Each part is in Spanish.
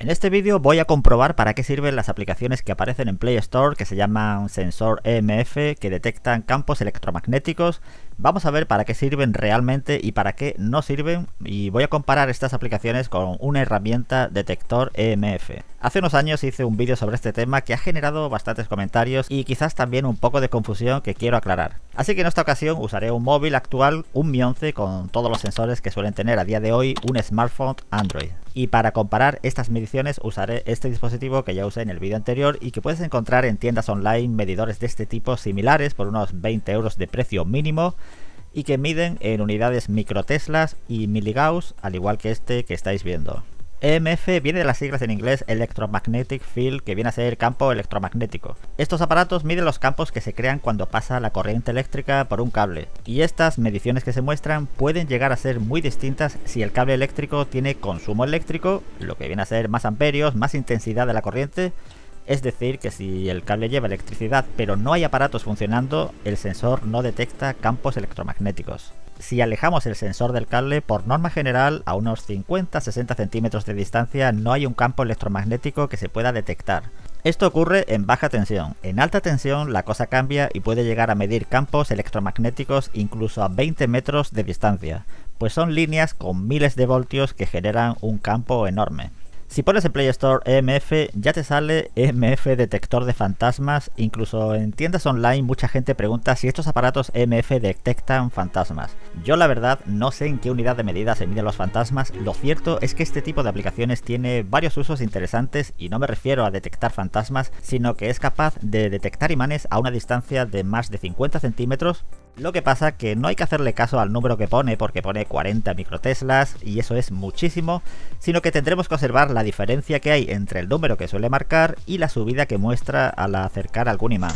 En este vídeo voy a comprobar para qué sirven las aplicaciones que aparecen en Play Store, que se llaman sensor EMF, que detectan campos electromagnéticos. Vamos a ver para qué sirven realmente y para qué no sirven, y voy a comparar estas aplicaciones con una herramienta detector EMF. Hace unos años hice un vídeo sobre este tema que ha generado bastantes comentarios y quizás también un poco de confusión que quiero aclarar. Así que en esta ocasión usaré un móvil actual, un Mi 11, con todos los sensores que suelen tener a día de hoy un smartphone Android. Y para comparar estas mediciones usaré este dispositivo que ya usé en el vídeo anterior y que puedes encontrar en tiendas online medidores de este tipo similares por unos 20 euros de precio mínimo y que miden en unidades microteslas y miligauss, al igual que este que estáis viendo. EMF viene de las siglas en inglés Electromagnetic Field, que viene a ser campo electromagnético. Estos aparatos miden los campos que se crean cuando pasa la corriente eléctrica por un cable, y estas mediciones que se muestran pueden llegar a ser muy distintas si el cable eléctrico tiene consumo eléctrico, lo que viene a ser más amperios, más intensidad de la corriente. Es decir, que si el cable lleva electricidad pero no hay aparatos funcionando, el sensor no detecta campos electromagnéticos. Si alejamos el sensor del cable, por norma general, a unos 50-60 centímetros de distancia no hay un campo electromagnético que se pueda detectar. Esto ocurre en baja tensión. En alta tensión la cosa cambia y puede llegar a medir campos electromagnéticos incluso a 20 metros de distancia, pues son líneas con miles de voltios que generan un campo enorme. Si pones en Play Store EMF, ya te sale EMF detector de fantasmas. Incluso en tiendas online mucha gente pregunta si estos aparatos EMF detectan fantasmas. Yo la verdad no sé en qué unidad de medida se miden los fantasmas. Lo cierto es que este tipo de aplicaciones tiene varios usos interesantes, y no me refiero a detectar fantasmas, sino que es capaz de detectar imanes a una distancia de más de 50 centímetros. Lo que pasa que no hay que hacerle caso al número que pone, porque pone 40 microteslas y eso es muchísimo, sino que tendremos que observar la diferencia que hay entre el número que suele marcar y la subida que muestra al acercar algún imán.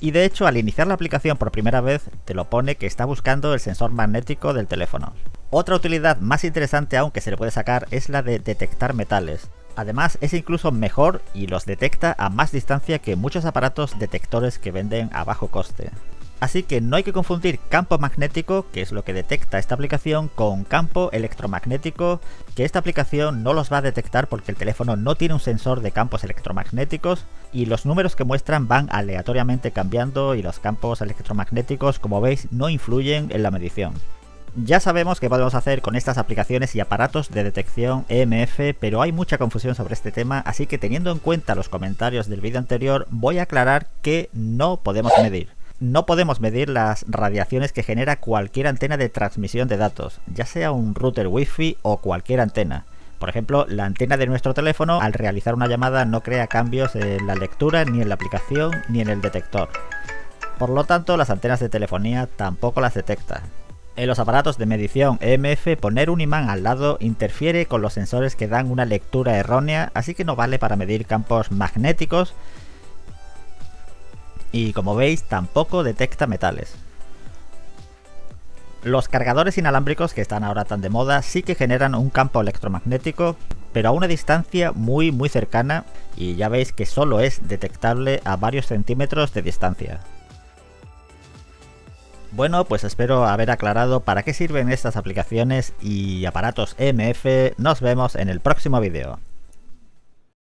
Y de hecho, al iniciar la aplicación por primera vez, te lo pone que está buscando el sensor magnético del teléfono. Otra utilidad más interesante aunque se le puede sacar es la de detectar metales. Además, es incluso mejor y los detecta a más distancia que muchos aparatos detectores que venden a bajo coste. Así que no hay que confundir campo magnético, que es lo que detecta esta aplicación, con campo electromagnético, que esta aplicación no los va a detectar porque el teléfono no tiene un sensor de campos electromagnéticos, y los números que muestran van aleatoriamente cambiando y los campos electromagnéticos, como veis, no influyen en la medición. Ya sabemos qué podemos hacer con estas aplicaciones y aparatos de detección EMF, pero hay mucha confusión sobre este tema, así que teniendo en cuenta los comentarios del vídeo anterior voy a aclarar que no podemos medir. No podemos medir las radiaciones que genera cualquier antena de transmisión de datos, ya sea un router wifi o cualquier antena. Por ejemplo, la antena de nuestro teléfono al realizar una llamada no crea cambios en la lectura, ni en la aplicación, ni en el detector. Por lo tanto, las antenas de telefonía tampoco las detecta. En los aparatos de medición EMF, poner un imán al lado interfiere con los sensores que dan una lectura errónea, así que no vale para medir campos magnéticos. Y como veis, tampoco detecta metales. Los cargadores inalámbricos, que están ahora tan de moda, sí que generan un campo electromagnético, pero a una distancia muy cercana, y ya veis que solo es detectable a varios centímetros de distancia. Bueno, pues espero haber aclarado para qué sirven estas aplicaciones y aparatos EMF. Nos vemos en el próximo vídeo.